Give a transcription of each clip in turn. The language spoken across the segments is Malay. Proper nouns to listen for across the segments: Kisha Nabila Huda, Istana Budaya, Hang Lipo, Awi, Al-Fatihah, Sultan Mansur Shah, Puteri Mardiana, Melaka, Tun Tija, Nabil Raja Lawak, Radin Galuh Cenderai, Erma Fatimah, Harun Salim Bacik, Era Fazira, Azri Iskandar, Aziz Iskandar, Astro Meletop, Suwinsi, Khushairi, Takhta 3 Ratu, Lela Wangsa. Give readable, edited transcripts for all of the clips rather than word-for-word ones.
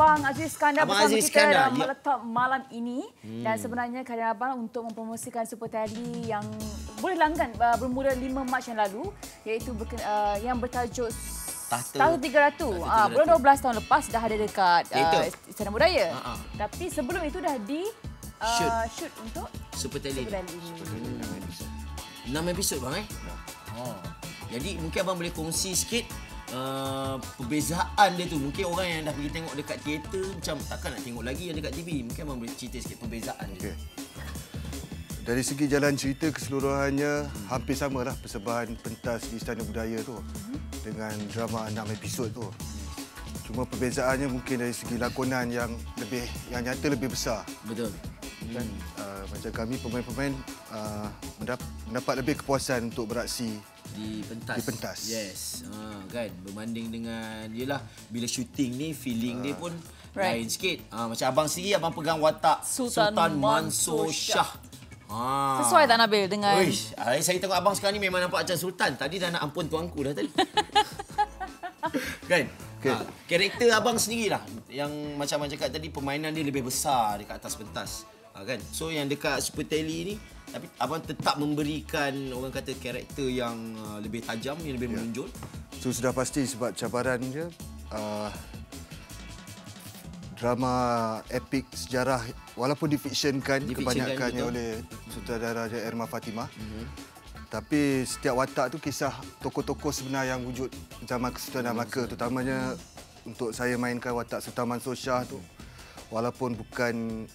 Abang Aziz Iskandar bersama kita dalam Meletup malam ini. Dan sebenarnya kalian abang untuk mempromosikan Super Tally yang boleh langgan bermula 5 Mac yang lalu, iaitu yang bertajuk Takhta 3 Ratu. Bulan 12 tahun lepas dah ada dekat Istana Budaya. Tapi sebelum itu dah di shoot untuk Super Tally ini. 6 episod bang Jadi mungkin abang boleh kongsi sikit perbezaan dia tu. Mungkin orang yang dah pergi tengok dekat teater macam takkan nak tengok lagi yang dekat TV. Mungkin abang boleh cerita sikit perbezaan dia. Dari segi jalan cerita keseluruhannya hampir samalah persembahan pentas di Istana Budaya tu dengan drama 6 episod tu. Cuma perbezaannya mungkin dari segi lakonan yang lebih nyata lebih besar. Betul. Dan macam kami pemain-pemain mendapat lebih kepuasan untuk beraksi di pentas. Yes. Kan berbanding dengan yalah bila syuting ni feeling dia pun lain sikit. Macam abang sendiri abang pegang watak Sultan Mansur Shah. Sesuai tak Nabil dengan Uish, saya tengok abang sekarang ni memang nampak macam sultan. Tadi dah nak ampun tuanku dah tadi. Kan? Okay. Karakter abang sendirilah yang macam abang cakap tadi permainan dia lebih besar dekat atas pentas. Kan? So yang dekat Super Tally ni tapi abang tetap memberikan orang kata karakter yang lebih tajam, yang lebih menonjol. So sudah pasti sebab cabaran dia drama epik sejarah walaupun difiksionkan kebanyakannya oleh sutradara dia Erma Fatimah. Tapi setiap watak tu kisah tokoh-tokoh sebenar yang wujud zaman kesultanan Melaka, terutamanya untuk saya mainkan watak Sultan Mansur Shah tu. Walaupun bukan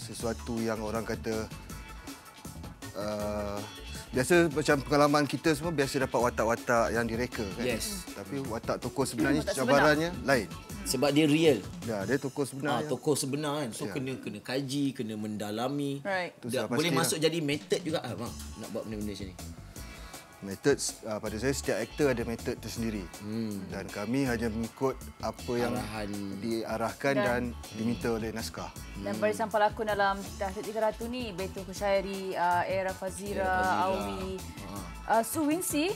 sesuatu yang orang kata biasa macam pengalaman kita semua biasa dapat watak-watak yang direka kan. Tapi watak tokoh sebenarnya cabarannya lain. Sebab dia real. Ya, dia tokoh sebenar. Tokoh sebenar kan. So kena kaji, kena mendalami. Boleh masuk jadi method juga abang nak buat benda-benda macam ni. Metod pada saya setiap aktor ada metod tersendiri. Dan kami hanya mengikut apa yang diarahkan dan diminta oleh naskah. Dan barisan pelakon dalam Takhta 3 Ratu ni iaitu Khushairi, Era Fazira, Awi, Suwinsi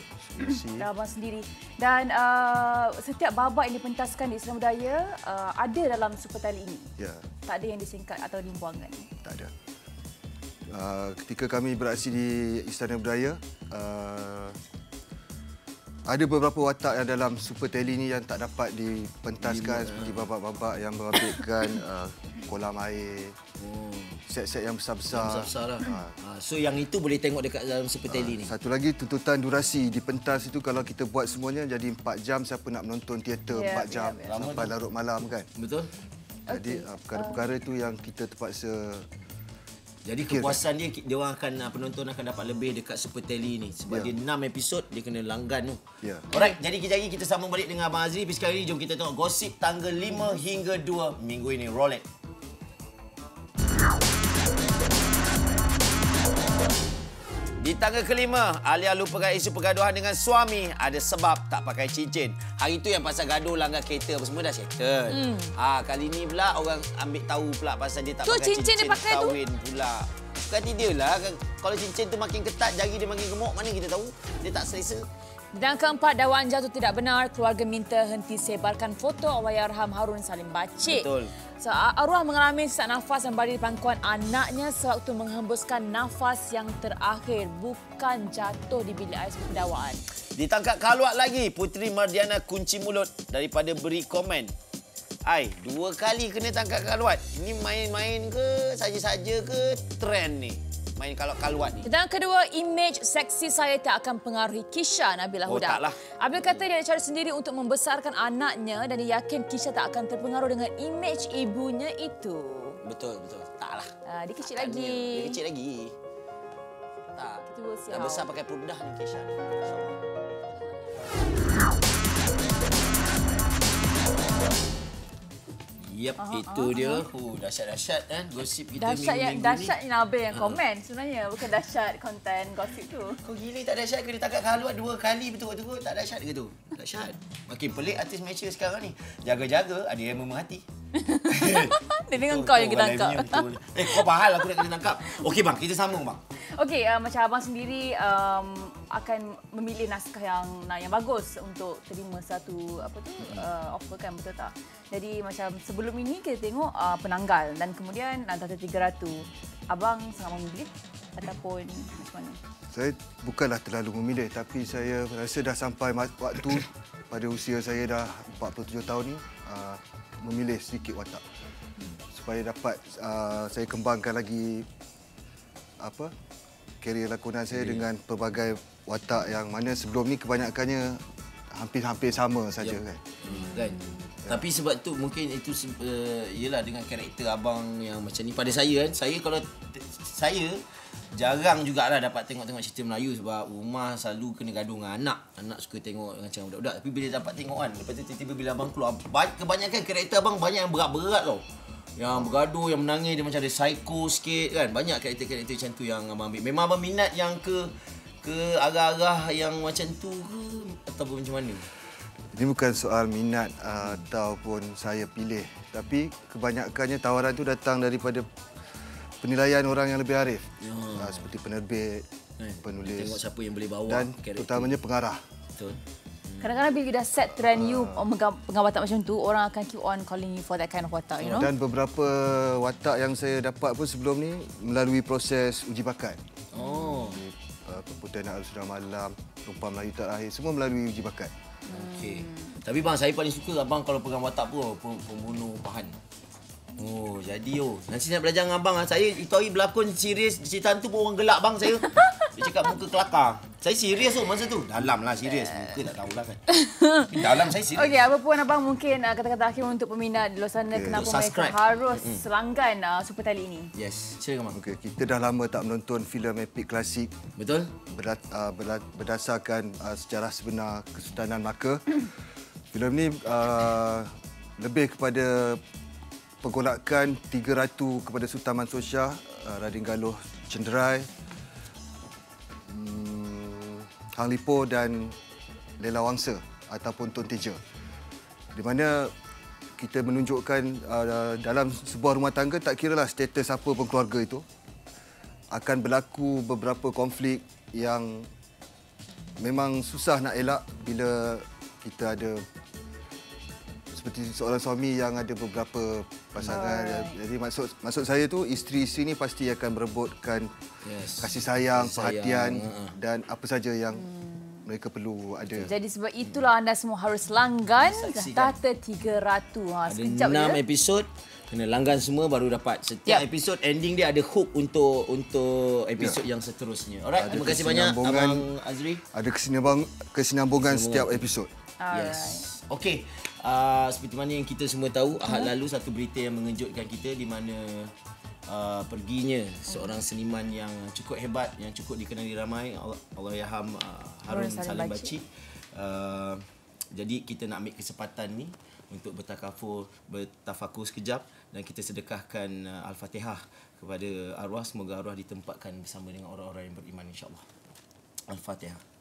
dan abang sendiri. Dan setiap babak yang dipentaskan di Istana Budaya ada dalam Super Tally ini. Tak ada yang disingkat atau dibuangkan. Tak ada. Ketika kami beraksi di Istana Budaya, ada beberapa watak yang dalam Super Tally ni yang tak dapat dipentaskan seperti babak-babak yang berapitkan kolam air, set-set yang besar-besar. So yang itu boleh tengok dekat dalam Super Tally ni. Satu lagi tuntutan durasi di pentas itu kalau kita buat semuanya jadi 4 jam. Siapa nak menonton teater 4 jam sampai larut malam kan? Betul. Jadi perkara-perkara itu yang kita terpaksa. Jadi kepuasan dia, orang akan penonton akan dapat lebih dekat Super Tally ni. Sebab dia 6 episod, dia kena langgan tu. Alright, jadi kejap lagi kita sambung balik dengan Abang Azri. Tapi sekali ni, jom kita tengok gosip tanggal 5 hingga 2 minggu ini. Roll it. Di tanggal kelima, Alia lupakan isu pergaduhan dengan suami ada sebab tak pakai cincin. Hari itu yang pasal gaduh langgar kereta apa semua dah settle. Kali ni pula orang ambil tahu pula pasal dia tak pakai cincin kahwin pula. Bukan dia lah. Kalau cincin tu makin ketat, jari dia makin gemuk. Mana kita tahu? Dia tak selesa. Dan keempat, dakwaan jatuh tidak benar. Keluarga minta henti sebarkan foto Allahyarham Harun Salim Bacik. So, arwah mengalami sesak nafas yang berada di pangkuan anaknya sewaktu menghembuskan nafas yang terakhir. Bukan jatuh di bilik air seperti dakwaan. Ditangkap kaluat lagi Puteri Mardiana kunci mulut daripada beri komen. Ai, 2 kali kena tangkap kaluat. Ini main-main ke, saja-saja ke trend ni? Main kalau kaluat ni. Dan kedua, image seksi saya tak akan pengaruhi Kisha Nabila Huda. Abil kata dia ada cara sendiri untuk membesarkan anaknya dan dia yakin Kisha tak akan terpengaruh dengan image ibunya itu. Betul. Taklah. Dia kecil tak lagi. Dia kecil lagi. Tak. Dah besar pakai perundah ni Kisha. Itu dia. Dahsyat-dahsyat kan gosip kita minggu-minggu ni. Dahsyat Nabil yang komen sebenarnya. Bukan dahsyat konten gosip tu. Kau gila tak dahsyat ke? Dia tangkap haluan 2 kali betul-betul. Tak dahsyat ke tu? Dahsyat. Makin pelik artis Malaysia sekarang ni. Jaga-jaga ada yang memerhati. Dia dengan kau yang kita tangkap. Kau pahal aku nak kena tangkap. Okey bang, kita sambung bang. Okey, macam abang sendiri akan memilih naskah yang bagus untuk terima satu apa tu offer kan, betul tak? Jadi macam sebelum ini kita tengok Penanggal dan kemudian Takhta 3 Ratu. Abang sangat memilih ataupun macam mana? Saya bukanlah terlalu memilih, tapi saya rasa dah sampai waktu pada usia saya dah 47 tahun ni memilih sedikit watak supaya dapat saya kembangkan lagi apa karier lakonan saya dengan pelbagai watak yang mana sebelum ni kebanyakannya hampir sama saja kan. Tapi sebab tu mungkin itu ialah dengan karakter abang yang macam ni pada saya kan. Saya kalau saya jarang jugalah dapat tengok-tengok cerita Melayu sebab rumah selalu kena gaduh dengan anak. Anak suka tengok macam budak-budak. Tapi bila dapat tengok kan, lepas tu tiba-tiba bila abang keluar, kebanyakan karakter abang banyak yang berat-berat tau. Yang bergaduh, yang menangis, dia macam ada psycho sikit kan. Banyak karakter-karakter macam tu yang abang ambil. Memang abang minat yang ke arah-arah yang macam tu ke ataupun macam mana? Ini bukan soal minat ataupun saya pilih. Tapi kebanyakannya tawaran tu datang daripada penilaian orang yang lebih arif, seperti penerbit, penulis. Tengok siapa yang boleh bawa. Dan karakter, terutamanya pengarah. Betul. Kadang-kadang bila dah set trend you pengawatan macam tu, orang akan keep on calling you for that kind of watak, you know. Dan beberapa watak yang saya dapat pun sebelum ni melalui proses uji bakat. Perputaran Arus Sudah Malam, Tumpah Melayu Terakhir, semua melalui uji bakat. Okey. Tapi bang, saya paling suka abang kalau pegang watak pun pembunuh pahan. Nanti nak belajar dengan abang. Saya itu hari berlakon serius, cerita hantu pun orang gelak bang saya. Dia cakap muka kelakar. Saya serius tu masa tu. Dalamlah serius. Muka tak tahulah kan. Tapi dalam saya serius. Okey, apa pun abang mungkin kata-kata akhir untuk peminat di luar sana, kenapa mereka harus selangkan Super Tali ini? Yes. Silakan abang. Okey, kita dah lama tak menonton filem epik klasik. Betul? Berdasarkan sejarah sebenar Kesultanan Melaka. Filem ni lebih kepada penggolakan tiga ratu kepada Sultan Mansur Shah, Radin Galuh Cenderai, Hang Lipo dan Lela Wangsa ataupun Tun Tija. Di mana kita menunjukkan dalam sebuah rumah tangga, tak kiralah status apa pun keluarga itu, akan berlaku beberapa konflik yang memang susah nak elak bila kita ada seperti seorang suami yang ada beberapa pasangan. Jadi maksud saya tu, isteri-isteri ni pasti akan merebutkan kasih sayang, perhatian dan apa saja yang mereka perlu ada. Jadi sebab itulah anda semua harus langgan Takhta 3 Ratu. Ada 6 episod. Kena langgan semua baru dapat. Setiap episod ending dia ada hook untuk episod yang seterusnya. Alright, terima kasih banyak abang Azri. Ada kesinambungan setiap episod. Yes. Okey. Seperti mana yang kita semua tahu, Ahad lalu satu berita yang mengejutkan kita di mana perginya seorang seniman yang cukup hebat, yang cukup dikenali ramai, Allahyarham Harun Salim Bacik. Jadi kita nak ambil kesempatan ni untuk bertafakur sekejap dan kita sedekahkan Al-Fatihah kepada arwah. Semoga arwah ditempatkan bersama dengan orang-orang yang beriman, insya-Allah. Al-Fatihah.